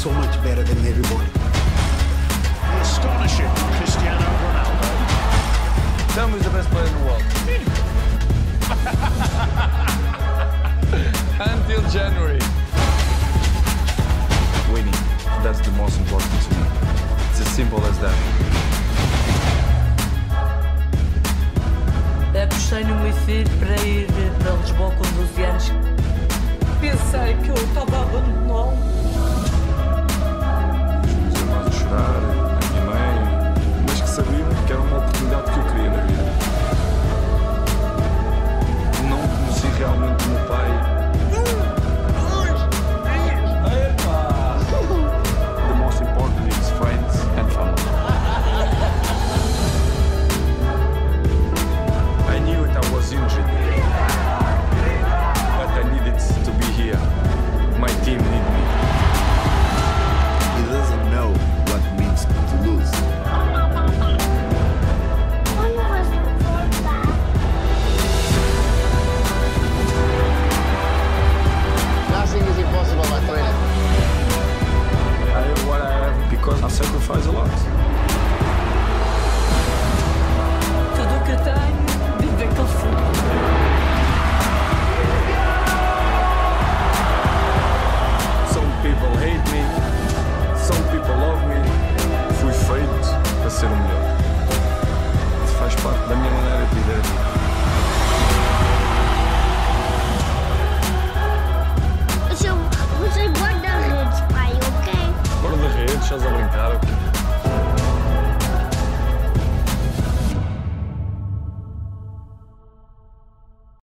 so much better than everybody. The astonishing Cristiano Ronaldo. Tell me who's the best player in the world. Until January. Winning, that's the most important to me. It's as simple as that. Apostei no meu filho para ir para Lisboa com 12 anos. Pensei que eu estava abandonado. Os irmãos a chorar, a minha mãe, mas que sabiam que era uma oportunidade que eu queria na vida. Não conheci realmente o meu pai. Sacrifice a lot. Tudo o que eu tenho vem daquele futebol. Some people hate me, some people love me. Fui feito para ser o melhor. Isso faz parte da minha maneira de viver. Eu sou guarda-redes, pai, ok? Guarda-redes, estás a brincar, ok?